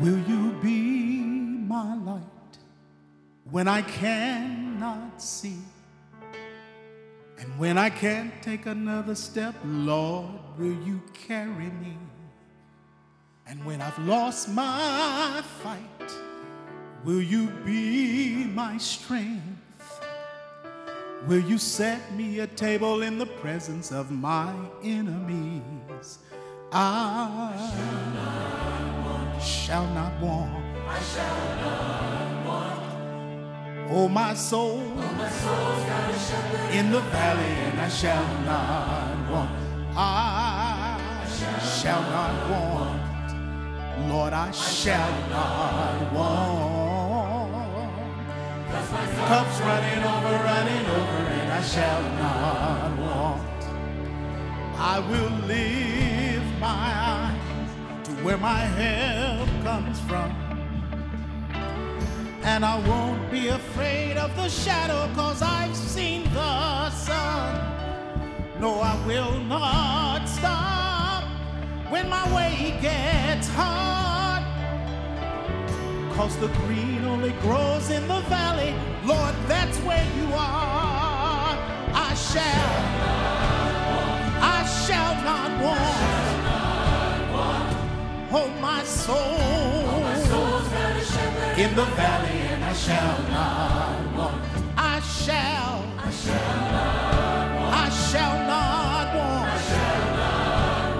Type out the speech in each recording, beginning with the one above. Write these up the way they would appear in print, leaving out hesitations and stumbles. Will you be my light when I cannot see? And when I can't take another step, Lord, will you carry me? And when I've lost my fight, will you be my strength? Will you set me a table in the presence of my enemies? I shall not want. Oh, my soul's got a shepherd in the valley, and I shall not want. I shall not want. Lord, I shall not want. Cup's running over, and I shall not want. I will lift my eyes to where my help comes from, and I won't be afraid of the shadow, cause I've seen the sun. No, I will not stop when my way gets hard, cause the green only grows in the valley. Lord, that's where you are. I shall not want. Oh, my soul. In the valley, and I shall not want. I shall not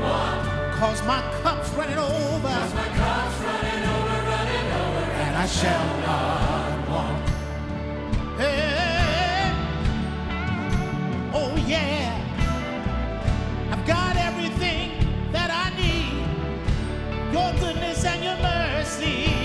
want. Cause my cup's running over. And I shall not want. Hey. Oh yeah. I've got everything that I need. Your goodness and your mercy.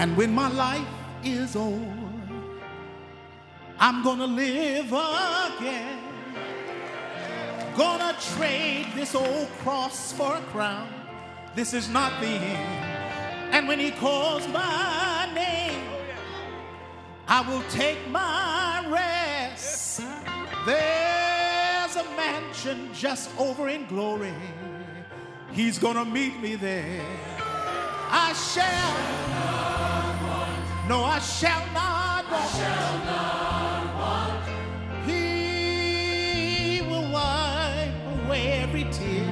And when my life is over, I'm gonna live again. Gonna trade this old cross for a crown. This is not the end. And when he calls my name, I will take my rest. There's a mansion just over in glory. He's gonna meet me there. I shall, no, I shall not want. I shall not want. He will wipe away every tear,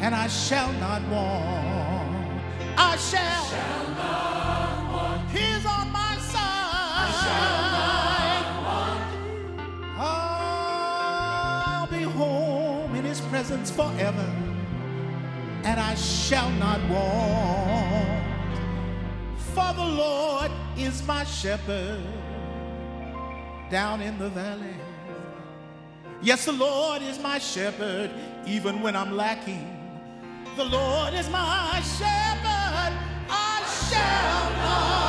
and I shall not want. I shall not want. He's on my side. I shall not want. I'll be home in his presence forever, and I shall not want. For the Lord is my shepherd down in the valley. Yes, the Lord is my shepherd even when I'm lacking. The Lord is my shepherd, I shall not.